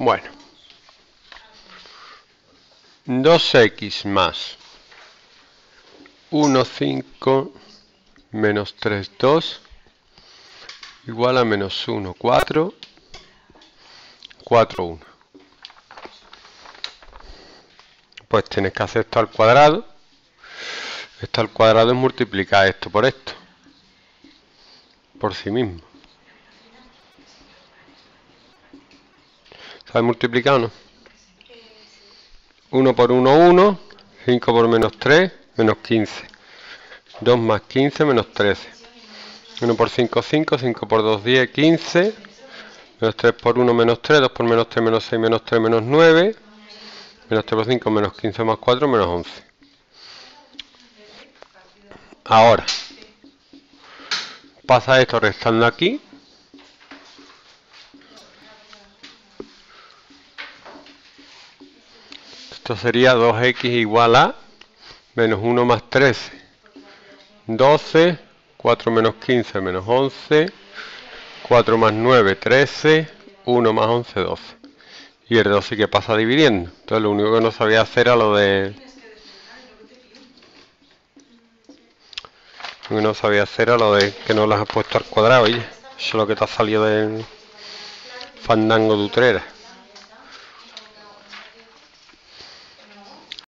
Bueno, 2x más 1, 5, menos 3, 2, igual a menos 1, 4, 4, 1. Pues tienes que hacer esto al cuadrado. Esto al cuadrado es multiplicar esto por esto, por sí mismo. ¿Sabes multiplicar o no? 1 por 1, 1. 5 por menos 3, menos 15. 2 más 15, menos 13. 1 por 5, 5. 5 por 2, 10, 15. Menos 3 por 1, menos 3. 2 por menos 3, menos 6, menos 3, menos 9. Menos 3 por 5, menos 15, más 4, menos 11. Ahora, pasa esto restando aquí. Esto sería 2x igual a menos 1 más 13, 12, 4 menos 15, menos 11, 4 más 9, 13, 1 más 11, 12. Y el 2 sí que pasa dividiendo. Entonces lo único que no sabía hacer era lo de... Lo que no sabía hacer era lo de que no las has puesto al cuadrado, ¿eh? Eso es lo que te ha salido del fandango de Utrera.